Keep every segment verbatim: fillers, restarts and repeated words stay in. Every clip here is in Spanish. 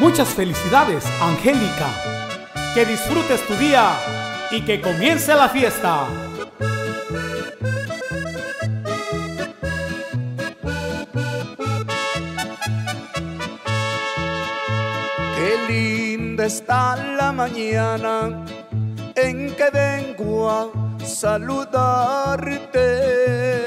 Muchas felicidades, Angélica. Que disfrutes tu día y que comience la fiesta. Qué linda está la mañana en que vengo a saludarte.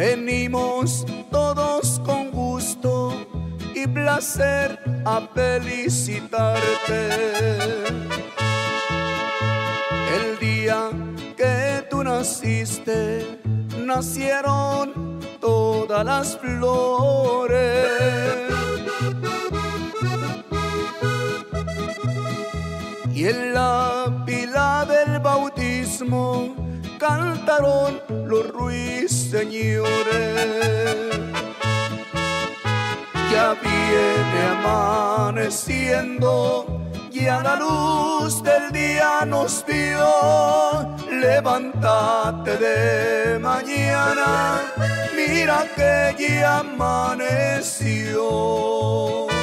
Venimos todos con gusto y placer a felicitarte. El día que tú naciste, nacieron todas las flores. Y en la pila del bautismo cantaron los ruiseñores. Ya viene amaneciendo y a la luz del día nos dio. Levántate de mañana, mira que ya amaneció.